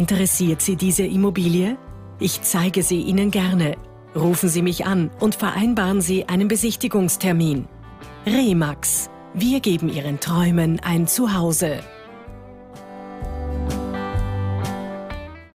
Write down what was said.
Interessiert Sie diese Immobilie? Ich zeige sie Ihnen gerne. Rufen Sie mich an und vereinbaren Sie einen Besichtigungstermin. RE/MAX. Wir geben Ihren Träumen ein Zuhause.